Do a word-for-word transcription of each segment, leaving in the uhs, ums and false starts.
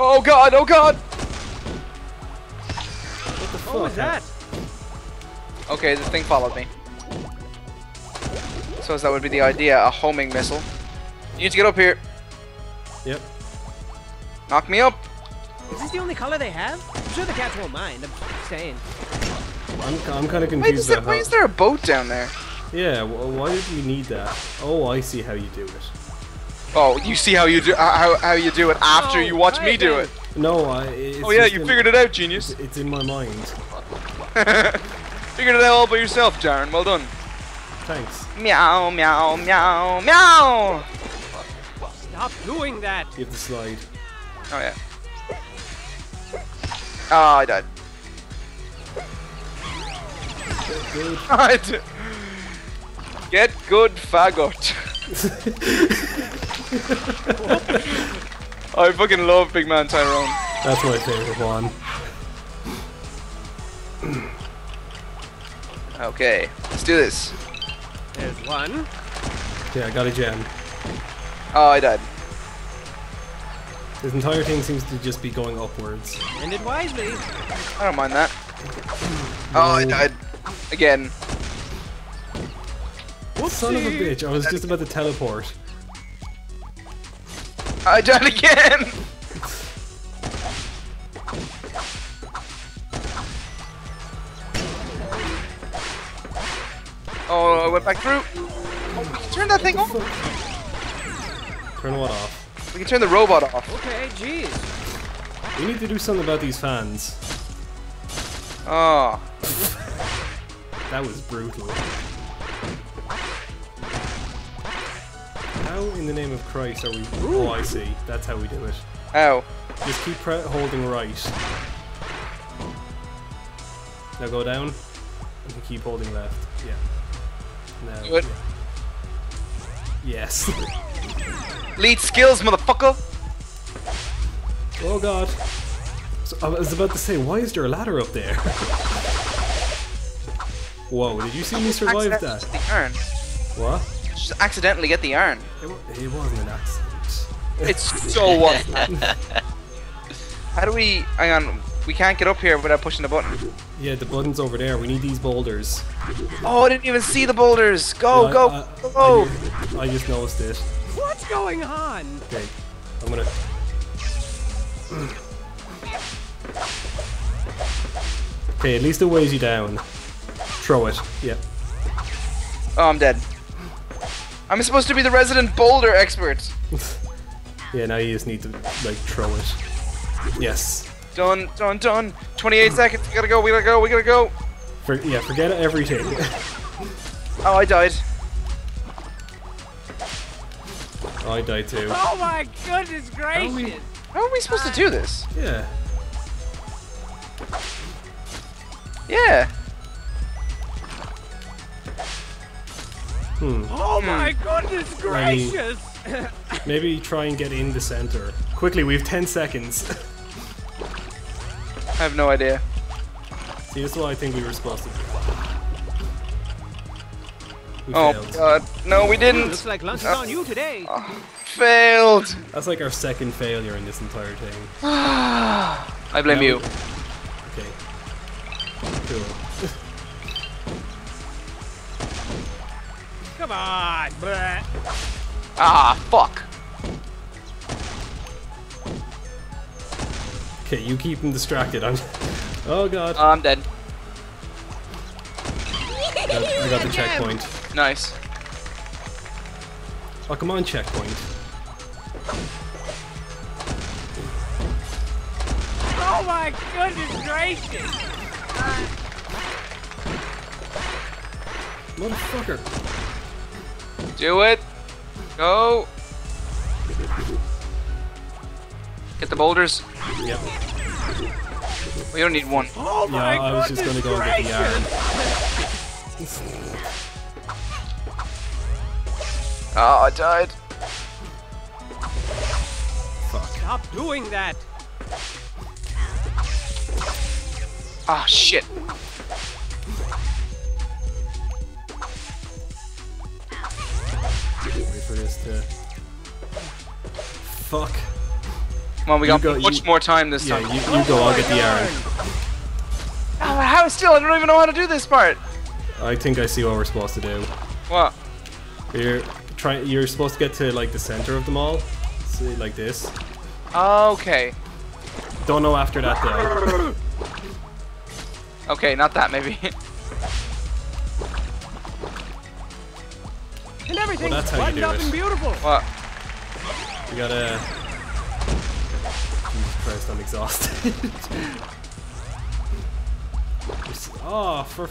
Oh god, oh god! What the fuck was that? Okay, this thing followed me. So that would be the idea, a homing missile. You need to get up here. Yep. Knock me up. Is this the only color they have? I'm sure the cats won't mind, I'm saying. I'm, I'm kind of confused. Wait, is there, why is there a boat down there? Yeah, why do you need that? Oh, I see how you do it. Oh, you see how you do how, how you do it after oh, you watch me do it. No, I. It's oh yeah, you in, figured it out, genius. It's, it's in my mind. Figured it out all by yourself, Jaren. Well done. Thanks. Meow, meow, meow, meow. Stop doing that. You have to slide. Oh yeah. Ah, oh, I died. Get good. I did. Get good, faggot. I fucking love Big Man Tyrone. That's my favorite one. Okay, let's do this. There's one. Yeah, I got a gem. Oh, I died. This entire thing seems to just be going upwards. Ended wisely. I don't mind that. Oh, I died. Again. What son of a bitch? I was just about to teleport. I died again! Oh, I went back through. Oh, we can turn that thing off. Turn what off? We can turn the robot off. Okay, jeez. We need to do something about these fans. Oh. That was brutal. How in the name of Christ are we? Ooh. Oh, I see. That's how we do it. Ow. Just keep pre holding right. Now go down. And keep holding left. Yeah. Now. Do it. Yeah. Yes. Lead skills, motherfucker! Oh god. So, I was about to say, why is there a ladder up there? Whoa, did you see me survive that? What? Just accidentally get the iron. It, it wasn't an accident. It's so what? How do we? Hang on, we can't get up here without pushing the button. Yeah, the button's over there. We need these boulders. Oh, I didn't even see the boulders. Go, yeah, go, I, I, go! I, I just noticed it. What's going on? Okay, I'm gonna. Okay, at least it weighs you down. Throw it. Yep. Oh, I'm dead. I'm supposed to be the resident boulder expert. Yeah, now you just need to, like, throw it. Yes. Done, done, done. twenty-eight seconds. We gotta go, we gotta go, we gotta go. For, yeah, forget everything. Oh, I died. Oh, I died too. Oh my goodness gracious. How are we, how are we supposed uh, to do this? Yeah. Yeah. Hmm. Oh my goodness gracious! I mean, maybe try and get in the center. Quickly, we have ten seconds. I have no idea. See, this is what I think we were supposed to do. We oh failed. God, no we didn't! Looks like lunch is on you today! Oh, failed! That's like our second failure in this entire thing. I blame now you. We... Okay. Cool. Come on! Bleh. Ah, fuck! Okay, you keep him distracted. I'm. Oh god. Uh, I'm dead. I got, I got the checkpoint. Nice. Oh, come on, checkpoint. Oh my goodness gracious! Uh... Motherfucker! Do it! Go! Get the boulders. Yep. We don't need one. Oh yeah, my I was just gonna go gracious. and get the iron. Oh, I died. Fuck. Stop doing that! Ah, oh, shit. For this to... Fuck. Come on, we got go, much you, more time this yeah, time. Yeah, you, you go, I'll get the arrow. Oh, how still? I don't even know how to do this part. I think I see what we're supposed to do. What? You're, try, you're supposed to get to like the center of them all. See, like this. Okay. Don't know after that though. Okay, not that maybe. And everything well, that's how you do it. Beautiful. What? We gotta... Jesus Christ, I'm exhausted. Oh, for...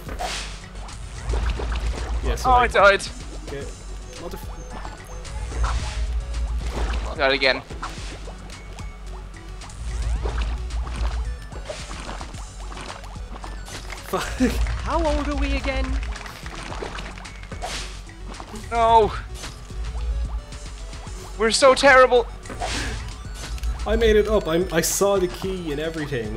Yeah, so oh, like... I died. Okay. Motherf... Got it again. How old are we again? No! We're so terrible! I made it up, I, I saw the key and everything.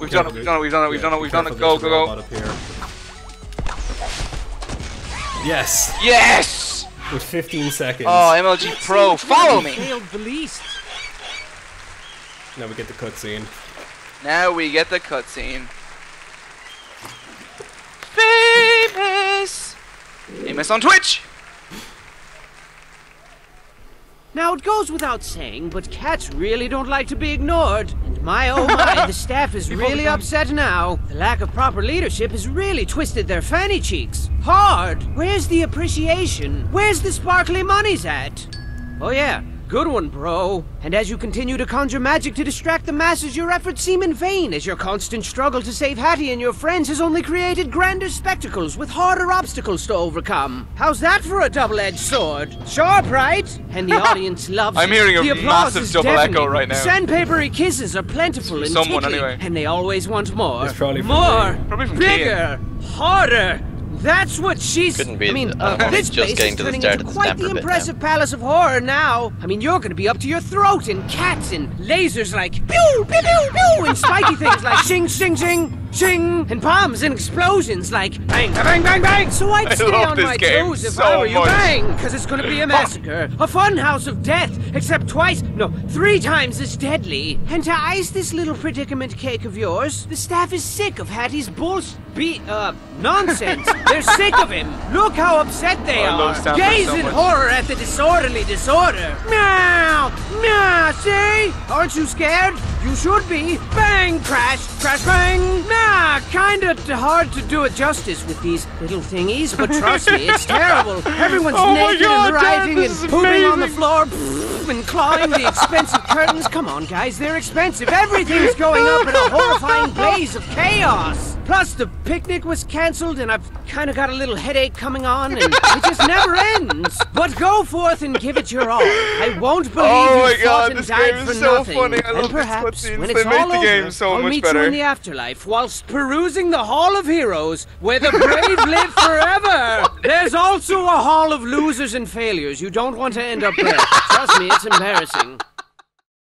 We've done it, we've done it, we've done it, we've done it, we've done it, go, go, go. Yes! Yes! With fifteen seconds. Oh, M L G Pro, follow me! Now we get the cutscene. Now we get the cutscene. Famous! Famous on Twitch! Now it goes without saying, but cats really don't like to be ignored. And my oh my, the staff is really upset now. The lack of proper leadership has really twisted their fanny cheeks. Hard! Where's the appreciation? Where's the sparkly money's at? Oh yeah. Good one, bro. And as you continue to conjure magic to distract the masses, your efforts seem in vain, as your constant struggle to save Hattie and your friends has only created grander spectacles with harder obstacles to overcome. How's that for a double-edged sword? Sharp, right? And the audience loves it. I'm hearing a massive double echo right now. Sandpapery kisses are plentiful and tickling, anyway. And they always want more. It's probably more, probably from bigger, Ian. Harder. That's what she's. Couldn't be. I mean, uh, this place is turning into quite the impressive palace of horror now. I mean, you're going to be up to your throat in cats and lasers like pew, pew, pew, pew, and spiky things like shing, shing, shing, shing, and bombs and explosions like bang, bang, bang, bang. So I'd stay on my toes if I were you, bang, because it's going to be a massacre, a fun house of death, except twice, no, three times as deadly. And to ice this little predicament cake of yours, the staff is sick of Hattie's bullshit. Be uh nonsense. They're sick of him. Look how upset they oh, are. Gaze so in much. Horror at the disorderly disorder. Meow, meow. See? Aren't you scared? You should be. Bang, crash, crash, bang. Nah, kind of hard to do it justice with these little thingies, but trust me, it's terrible. Everyone's oh naked God, and writhing and pooping amazing. On the floor. And clawing the expensive curtains. Come on, guys, they're expensive. Everything's going up in a horrifying blaze of chaos. Plus, the picnic was cancelled, and I've kind of got a little headache coming on, and it just never ends. But go forth and give it your all. I won't believe oh you fought and died for so nothing. Funny. I and love perhaps this when it's they all the game over, so I'll much meet better. You in the afterlife whilst perusing the Hall of Heroes, where the brave live forever. There's also a Hall of Losers and Failures. You don't want to end up there. Trust me. It's embarrassing.